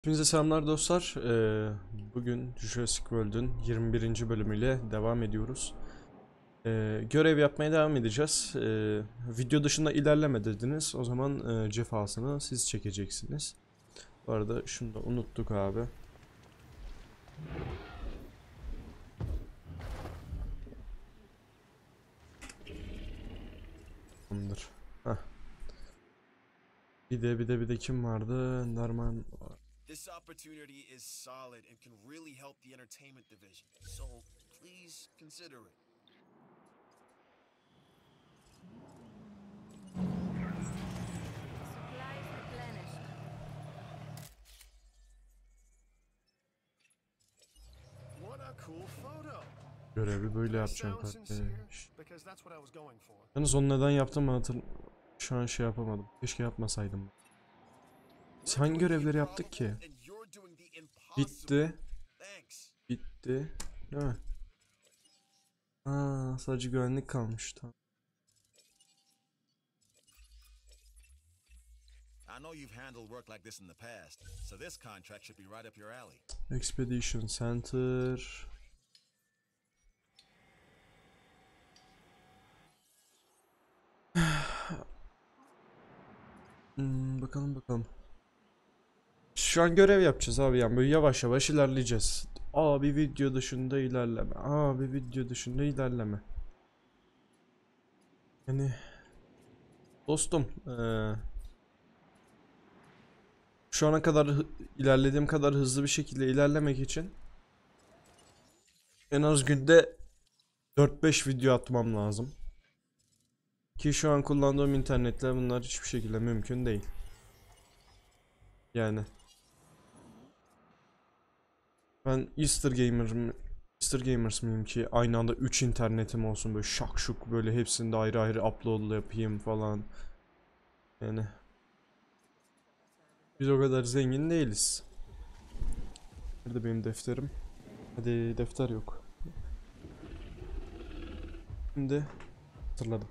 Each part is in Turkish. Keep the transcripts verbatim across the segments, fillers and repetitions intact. Hepinize selamlar dostlar. Ee, bugün Jurassic World'ün yirmi birinci bölümüyle devam ediyoruz. Ee, görev yapmaya devam edeceğiz. Ee, video dışında ilerleme dediniz. O zaman e, cefasını siz çekeceksiniz. Bu arada şunu da unuttuk abi. Tamamdır. Heh. Bir de bir de bir de kim vardı? Norman. This opportunity is solid and can really help the entertainment division. So please consider it. Supplies replenished. What a cool photo. Görevi böyle yapacağım kardeş. Yalnız onu neden yaptım hatırl. Şu an şey yapamadım. Keşke yapmasaydım. Biz hangi görevleri yaptık ki? Bitti. Bitti. Değil mi? Aa, sadece güvenlik kalmış. Tamam. Expedition Center. hmm, bakalım bakalım. Şu an görev yapacağız abi, yani böyle yavaş yavaş ilerleyeceğiz. Abi video dışında ilerleme. Abi video dışında ilerleme. Yani dostum, ee, şu ana kadar ilerlediğim kadar hızlı bir şekilde ilerlemek için en az günde dört beş video atmam lazım. Ki şu an kullandığım internetle bunlar hiçbir şekilde mümkün değil. Yani ben Easter gamer, Easter gamers miyim ki aynı anda üç internetim olsun, böyle şak şuk böyle hepsinde ayrı ayrı upload yapayım falan. Yani biz o kadar zengin değiliz. Burada benim defterim. Hadi, defter yok. Şimdi hatırladım.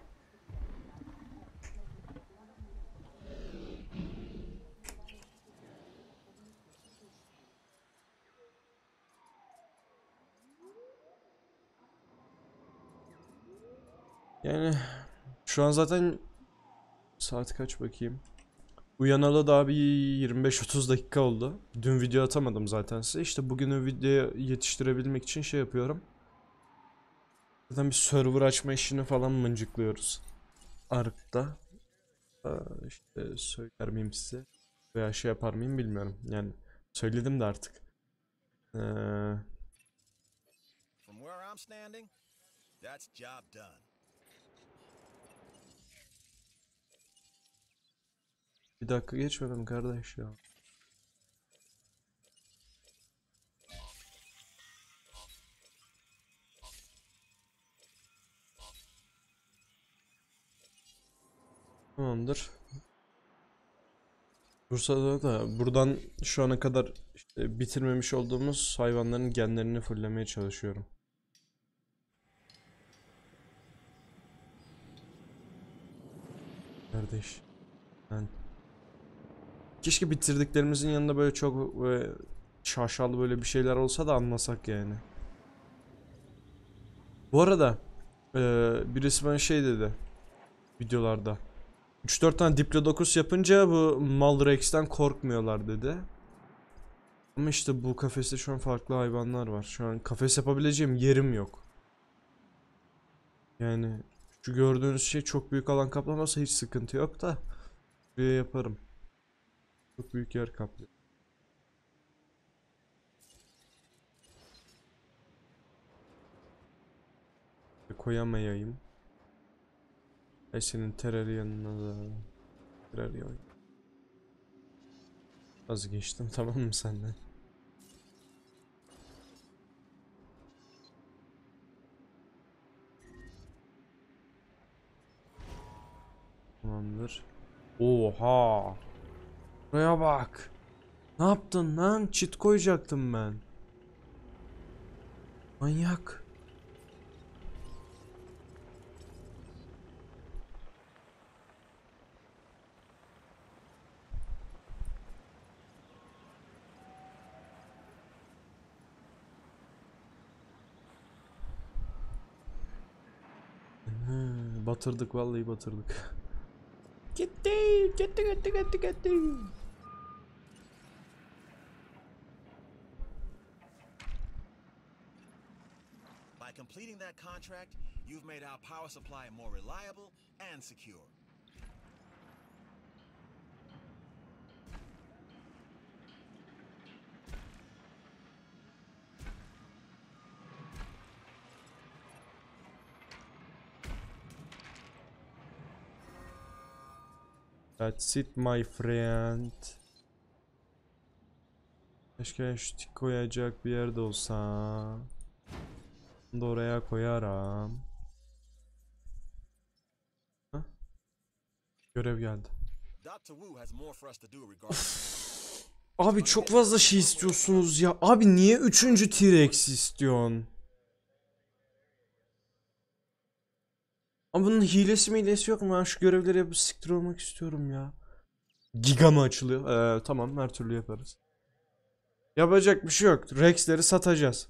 Yani şu an zaten saat kaç bakayım? Uyanalı daha bir yirmi beş otuz dakika oldu. Dün video atamadım zaten size. İşte bugünü videoya yetiştirebilmek için şey yapıyorum. Zaten bir server açma işini falan mıncıklıyoruz Ark'ta. İşte söyler miyim size? Veya şey yapar mıyım bilmiyorum. Yani söyledim de artık. Ee... Bir dakika geçmedim kardeş ya. Tamamdır. Bursa'da da buradan şu ana kadar işte bitirmemiş olduğumuz hayvanların genlerini fullemeye çalışıyorum. Kardeş. Ben... Keşke bitirdiklerimizin yanında böyle çok böyle şaşalı böyle bir şeyler olsa da anlasak yani. Bu arada e, birisi bana şey dedi videolarda. üç dört tane diplodocus yapınca bu Mulder X'ten korkmuyorlar dedi. Ama işte bu kafeste şu an farklı hayvanlar var. Şu an kafes yapabileceğim yerim yok. Yani şu gördüğünüz şey çok büyük alan kaplamasa hiç sıkıntı yok da. Buraya yaparım. Çok büyük yer kaplıyor. Koyamayayım. E senin teröryanına da teröryan. Az geçtim, tamam mı senden? Tamamdır. Oha. Buraya bak. Ne yaptın lan? Çit koyacaktım ben. Manyak. Batırdık vallahi, batırdık. Gitti, gitti, gitti, gitti, gitti. By completing that contract, you've made our power supply more reliable and secure. That's it my friend. Keşke şu koyacak bir yerde olsa. Bunu da oraya koyarım. Hah? Görev geldi. Abi çok fazla şey istiyorsunuz ya. Abi niye üçüncü T-Rex istiyorsun? Ama bunun hilesi mi hilesi yok mu? Ben şu görevleri yapıp siktir olmak istiyorum ya. Giga mı açılıyor? Ee, tamam, her türlü yaparız. Yapacak bir şey yok. Rex'leri satacağız.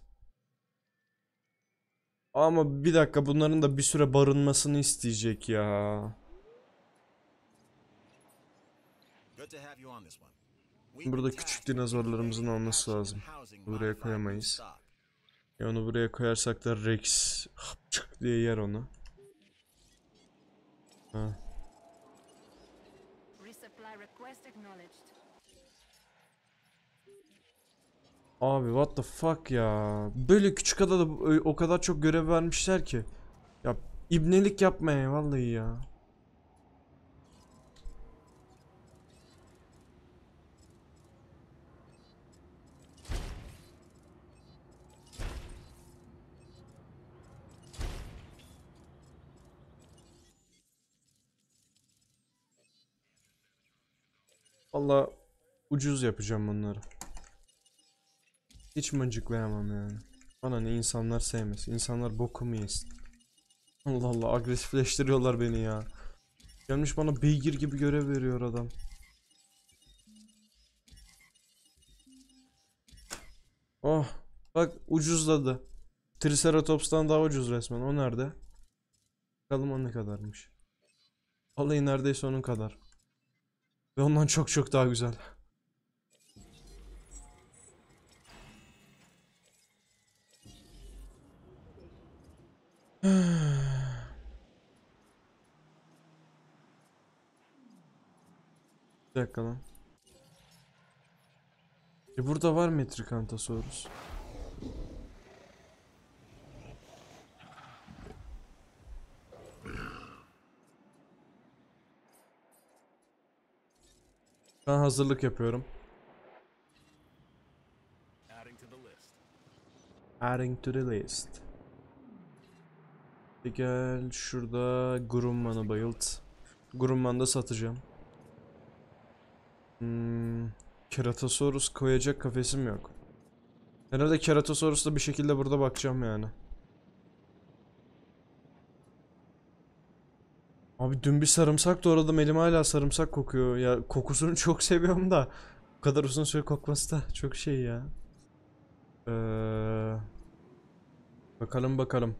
Ama bir dakika, bunların da bir süre barınmasını isteyecek ya. Burada küçük dinozorlarımızın olması lazım. Buraya koyamayız. E onu buraya koyarsak da Rex hapçık diye yer onu. Ha. Abi what the fuck ya. Böyle küçük adada o kadar çok görev vermişler ki. Ya ibnelik yapmaya vallahi ya. Valla ucuz yapacağım bunları. Hiç mıncıklayamam yani. Bana ne insanlar sevmesin. İnsanlar bokumu yesin. Allah Allah, agresifleştiriyorlar beni ya. Gelmiş bana beygir gibi görev veriyor adam. Oh bak, ucuzladı. Triceratops'tan daha ucuz resmen. O nerede? Bakalım o ne kadarmış. Vallahi neredeyse onun kadar. Ve ondan çok çok daha güzel. Bir dakika lan. E burada var Metriacanthosaurus. Ben hazırlık yapıyorum. Adding to the list. E gel şurada Grumman'ı bayılt. Grumman'ı da satacağım. Hmm, Keratosaurus koyacak kafesim yok. Herhalde Keratosaurus'la bir şekilde burada bakacağım yani. Abi dün bir sarımsak doğradım, elim hala sarımsak kokuyor ya. Kokusunu çok seviyorum da bu kadar uzun süre kokması da çok şey ya. Ee, bakalım bakalım.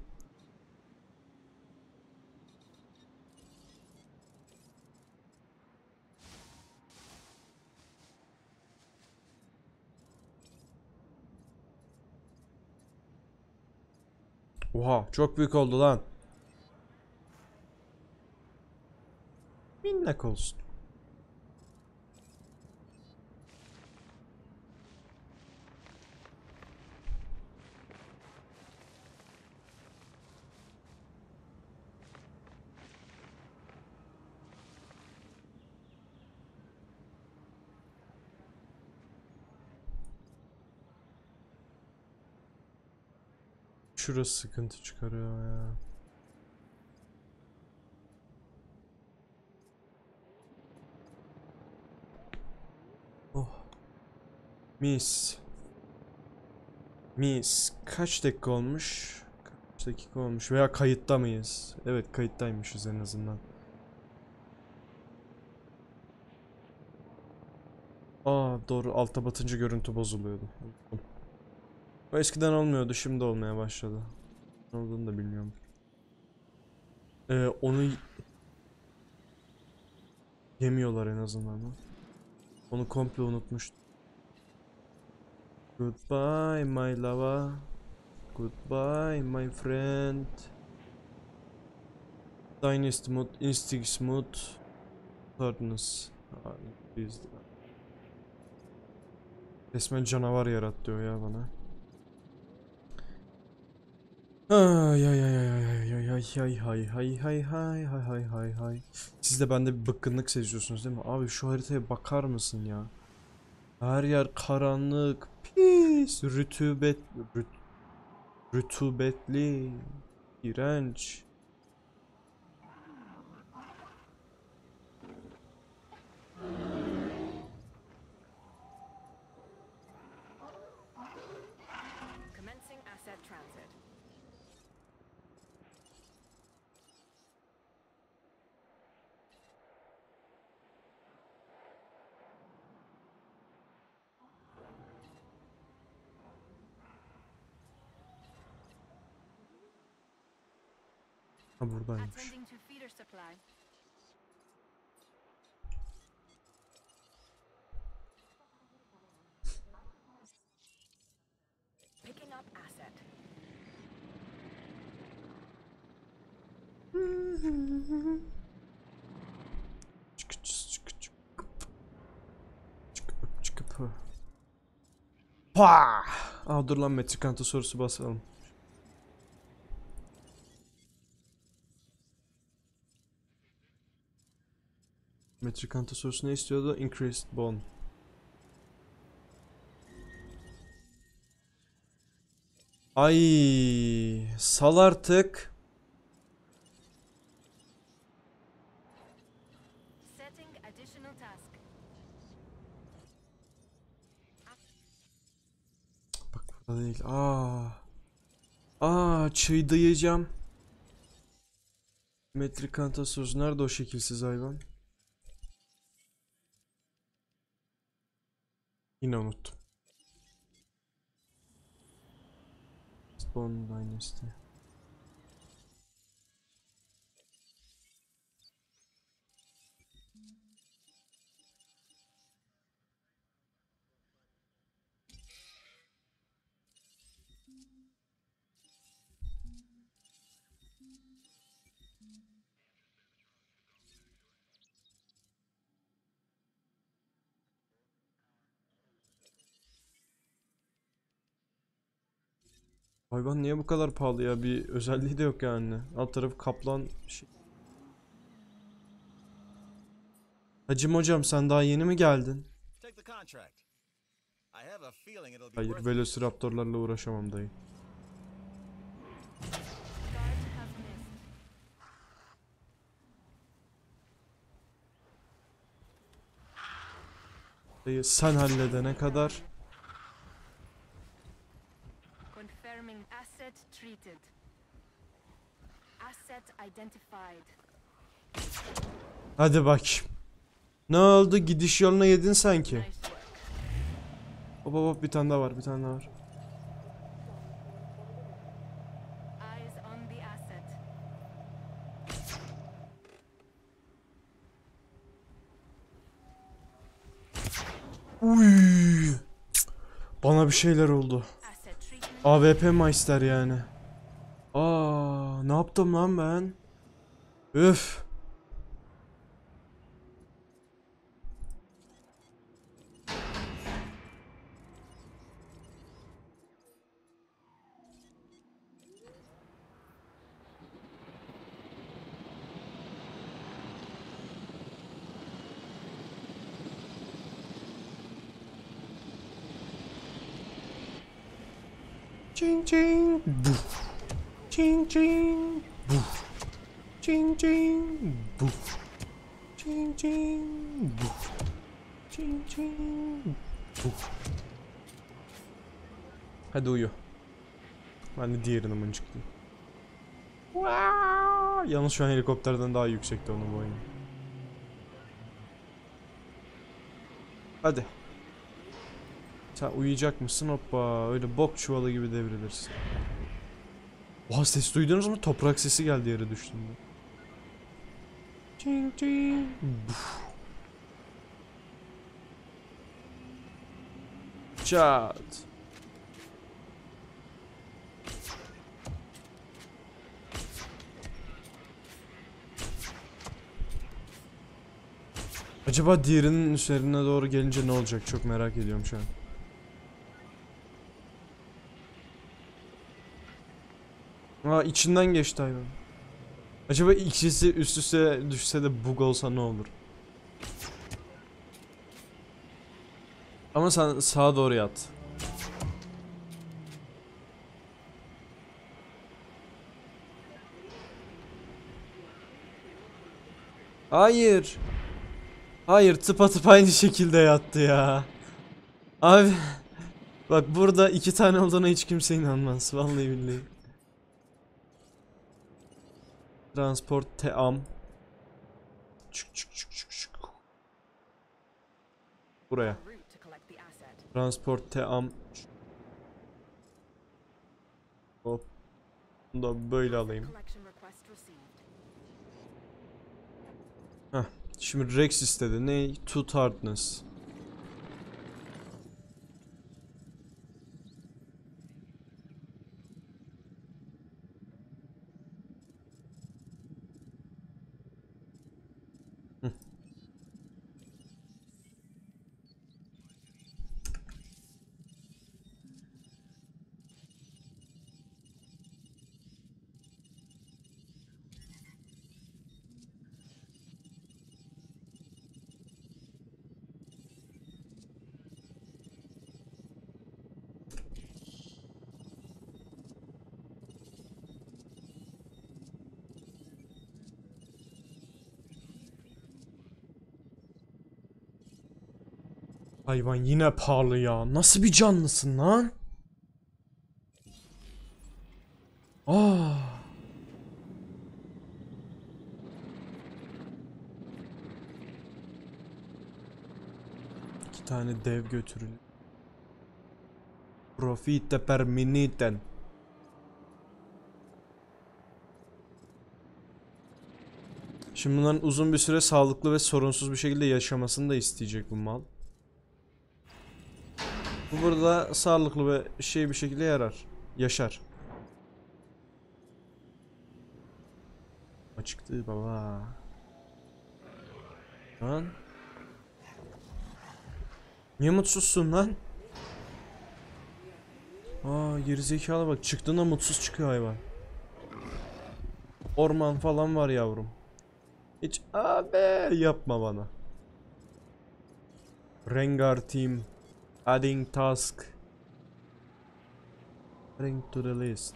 Oha çok büyük oldu lan. Minnak olsun. Şurası sıkıntı çıkarıyor ya. Mis. Mis. Kaç dakika olmuş? Kaç dakika olmuş? Veya kayıtta mıyız? Evet, kayıttaymışız en azından. Aa doğru, alta batınca görüntü bozuluyordu. O eskiden olmuyordu, şimdi olmaya başladı. Ne olduğunu da bilmiyorum. Ee, onu yemiyorlar en azından. Onu komple unutmuştum. Goodbye my lava. Goodbye my friend. Dynasty mod, Instinct mod, Hardness. Resmen canavar yaratıyor ya bana. Ay ay ay ay ay ay ay ay ay ay ay ay ay ay ay. Siz de bende bir bıkkınlık seziyorsunuz değil mi? Abi şu haritaya bakar mısın ya? Her yer karanlık, pis, rütubet, rüt, rütubetli, iğrenç. Ha, buradaymış. Çıkıp çıkıp çıkıp çıkıp çıkıp. Pah! Aa, dur lan, Metriacanthosaurus'u basalım. Metriacanthosaurus ne istiyordu? Increased bone. Ay, sal artık. Bak burada değil. Aa, aa, çıldıracağım. Metriacanthosaurus nerede o şekilsiz hayvan? Yine unuttum. Spawn Dynasty. Hayvan niye bu kadar pahalı ya? Bir özelliği de yok yani. Alt tarafı kaplan şey. Hacım hocam, sen daha yeni mi geldin? Hayır, velociraptorlarla uğraşamam dayı. Dayı sen halledene kadar. Treated. Asset identified. Hadi bak. Ne oldu? Gidiş yoluna yedin sanki. Hop hop hop, bir tane daha var, bir tane daha var. Uy. Bana bir şeyler oldu. A W P Meister yani. Aa, ne yaptım lan ben? Üf. Çing çing buf. Çing çing buf. Çing çing buf. Çing çing buf. Çing çing buf. Hadi uyu. Ben de diğerini mıncıktım. Yalnız şu an helikopterden daha yüksekte onun boyu. Hadi. Sen uyuyacak mısın? Hoppa, öyle bok çuvalı gibi devrilirsin. Oha, ses duydunuz mu? Toprak sesi geldi yere düştüğümde. Çin çin. Çat. Acaba diğerinin üzerine doğru gelince ne olacak? Çok merak ediyorum şu an. Aa, içinden geçti hayvan. Acaba ikisi üst üste düşse de bug olsa ne olur? Ama sen sağa doğru yat. Hayır. Hayır, tıpatıp aynı şekilde yattı ya. Abi bak, burada iki tane olduğuna hiç kimse inanmaz. Vallahi billahi. Transport team. Çık çık çık çık çık. Buraya. Transport team. Hop. Bunu da böyle alayım. Heh. Şimdi Rex istedi. Ne? Tooth hardness. Hayvan yine pahalı ya. Nasıl bir canlısın lan? Aa. İki tane dev götürün. Profite per minuten. Şimdi bunların uzun bir süre sağlıklı ve sorunsuz bir şekilde yaşamasını da isteyecek bu mal. Bu burada sağlıklı ve şey bir şekilde yarar. Yaşar. Açıktı baba. Lan. Niye mutsuzsun lan? Aa, gerizekalı bak, çıktığında mutsuz çıkıyor hayvan. Orman falan var yavrum. Hiç abi yapma bana. Rengar team. Adding task. Adding to the list.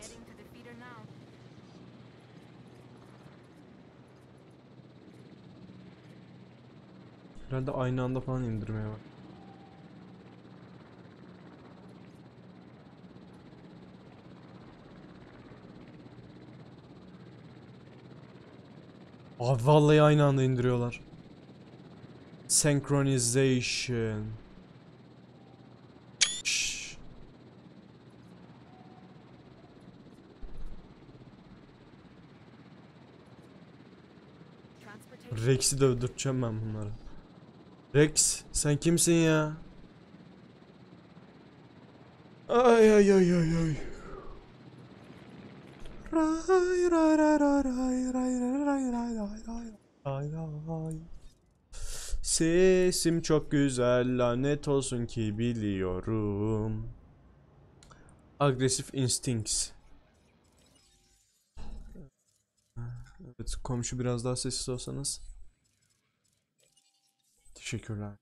Herhalde aynı anda falan indirmeye bak. Abi vallahi aynı anda indiriyorlar. Synchronization. Rex'i de öldürteceğim ben bunları. Rex, sen kimsin ya? Ay ay ay ay ay. Ray ray ray ray ray ray ray ray ray ray ray. Sesim çok güzel, lanet olsun ki biliyorum. Agresif instincts. Evet, komşu biraz daha sessiz olsanız. Teşekkürler.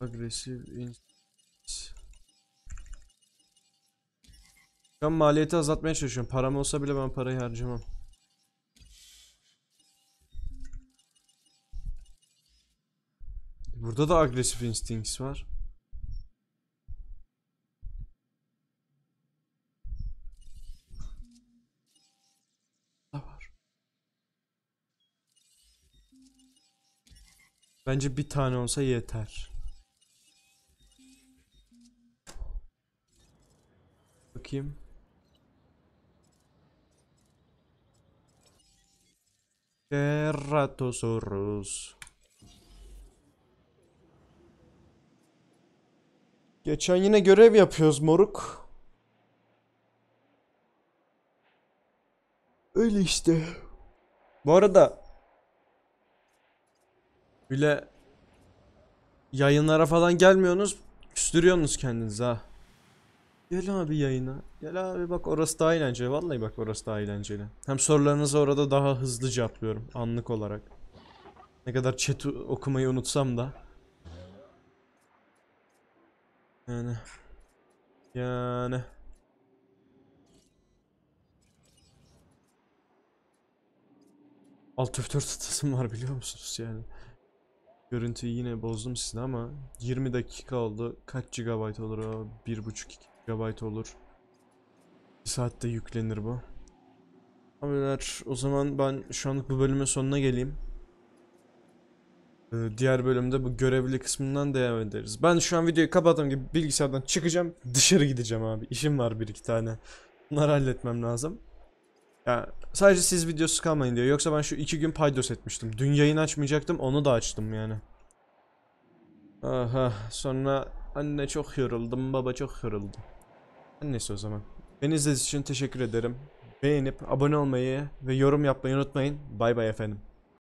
Agresif instinct. Ben maliyeti azaltmaya çalışıyorum. Param olsa bile ben parayı harcamam. Burada da agresif instincts var. Bence bir tane olsa yeter. Bakayım. Keratosaurus. Geçen yine görev yapıyoruz moruk. Öyle işte. Bu arada bile yayınlara falan gelmiyorsunuz, küstürüyorsunuz kendinizi ha. Gel abi yayına. Gel abi, bak orası daha eğlenceli. Vallahi bak orası daha eğlenceli. Hem sorularınızı orada daha hızlı cevaplıyorum anlık olarak. Ne kadar chat okumayı unutsam da. Yani. Yani. Alt F dört stasım var biliyor musunuz yani. Görüntüyü yine bozdum size ama yirmi dakika oldu. Kaç gigabayt olur o? bir buçuk iki gigabayt olur. bir saatte yüklenir bu. Abiler, o zaman ben şu anlık bu bölümün sonuna geleyim. Ee, diğer bölümde bu görevli kısmından devam ederiz. Ben şu an videoyu kapattığım gibi bilgisayardan çıkacağım. Dışarı gideceğim abi. İşim var bir iki tane. Bunları halletmem lazım. Yani sadece siz videosuz kalmayın diyor. Yoksa ben şu iki gün paydos etmiştim. Dün yayın açmayacaktım, onu da açtım yani. Aha, sonra anne çok yoruldum, baba çok yoruldum. Neyse o zaman. Beni izlediğiniz için teşekkür ederim. Beğenip abone olmayı ve yorum yapmayı unutmayın. Bay bay efendim.